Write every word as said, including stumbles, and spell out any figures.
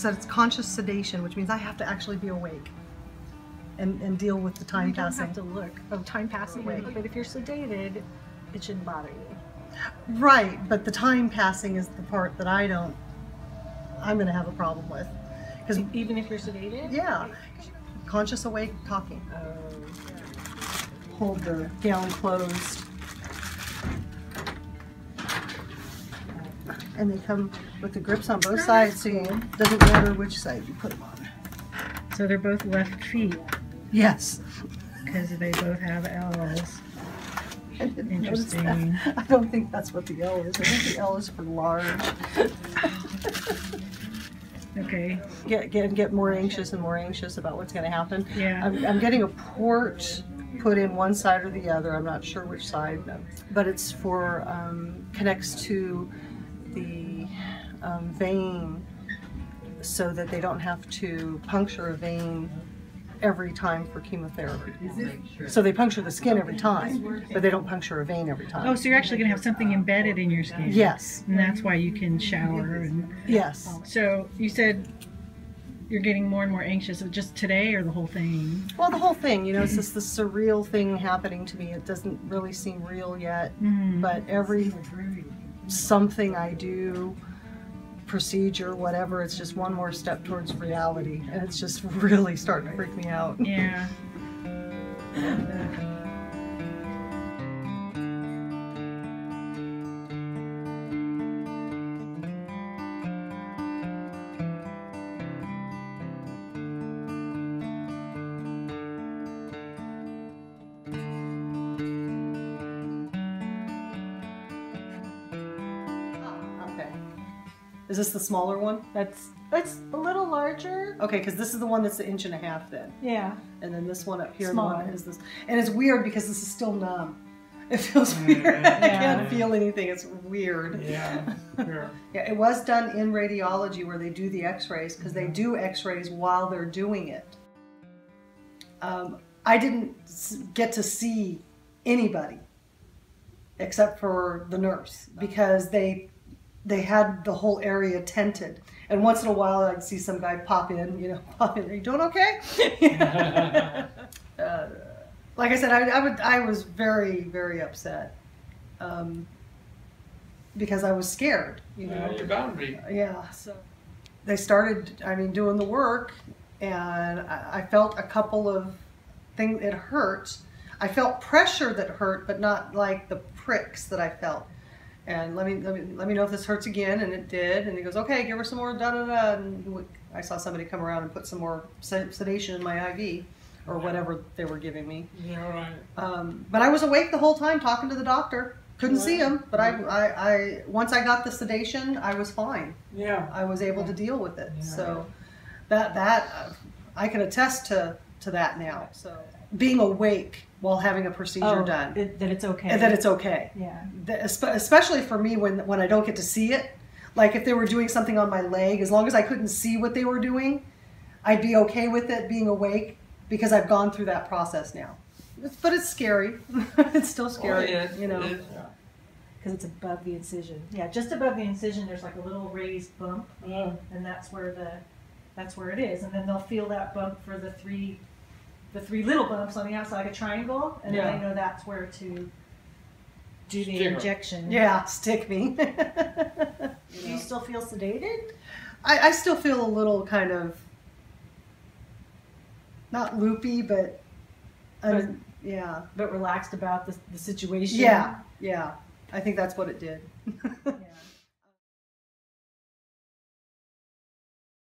said it's conscious sedation, which means I have to actually be awake and, and deal with the time you passing. You don't have to look. Oh, time passing. Right. But if you're sedated, it shouldn't bother you. Right, but the time passing is the part that I don't, I'm going to have a problem with. Because even if you're sedated? Yeah. Conscious, awake, talking. Oh, yeah. Hold the gown closed. And they come with the grips on both sides, so it doesn't matter which side you put them on. So they're both left feet? Yes. Because they both have L's. I didn't Interesting. Notice that. I don't think that's what the L is. I think the L is for large. Okay. Get, get, get more anxious and more anxious about what's going to happen. Yeah. I'm, I'm getting a port put in one side or the other. I'm not sure which side, but it's for, um, connects to the um, vein so that they don't have to puncture a vein every time for chemotherapy. So they puncture the skin every time, but they don't puncture a vein every time. Oh, so you're actually going to have something embedded in your skin. Yes. And that's why you can shower. And, yes. So you said you're getting more and more anxious. Just today or the whole thing? Well, the whole thing. You know, it's just the surreal thing happening to me. It doesn't really seem real yet, mm-hmm. but every something I do, procedure, whatever, it's just one more step towards reality, and it's just really starting to freak me out. Yeah. Is this the smaller one? That's it's a little larger. Okay, because this is the one that's an inch and a half then. Yeah. And then this one up here smaller. Is this. And it's weird because this is still numb. It feels weird. Yeah. I can't feel anything. It's weird. Yeah. Yeah. Yeah. It was done in radiology where they do the x-rays because mm-hmm. they do x-rays while they're doing it. Um, I didn't get to see anybody except for the nurse because they they had the whole area tented, and once in a while I'd see some guy pop in, you know, pop in. Are you doing okay? uh, like I said, I, I would, I was very, very upset um, because I was scared. You know, uh, you're bound to be. Yeah. So they started, I mean, doing the work, and I, I felt a couple of things. It hurt. I felt pressure that hurt, but not like the pricks that I felt. And let me, let me let me know if this hurts again, and it did. And he goes, okay, give her some more da da da. And I saw somebody come around and put some more sedation in my I V, or whatever they were giving me. Yeah, right. Um, but I was awake the whole time, talking to the doctor. Couldn't right. see him, but I, I, I once I got the sedation, I was fine. Yeah, I was able to deal with it. Yeah. So that that I can attest to to that now. So being awake while having a procedure oh, done. It, that it's okay. That it's okay. Yeah. That, especially for me when, when I don't get to see it. Like if they were doing something on my leg, as long as I couldn't see what they were doing, I'd be okay with it being awake because I've gone through that process now. It's, but it's scary. It's still scary, well, it is, you know. Because it yeah. it's above the incision. Yeah, just above the incision there's like a little raised bump. Yeah. And that's where the, that's where it is. And then they'll feel that bump for the three the three little bumps on the outside, like a triangle, and yeah. then I know that's where to do the Sticker. injection. Yeah, stick me. You know. Do you still feel sedated? I, I still feel a little kind of, not loopy, but, but um, yeah. But relaxed about the, the situation? Yeah, yeah. I think that's what it did. Yeah.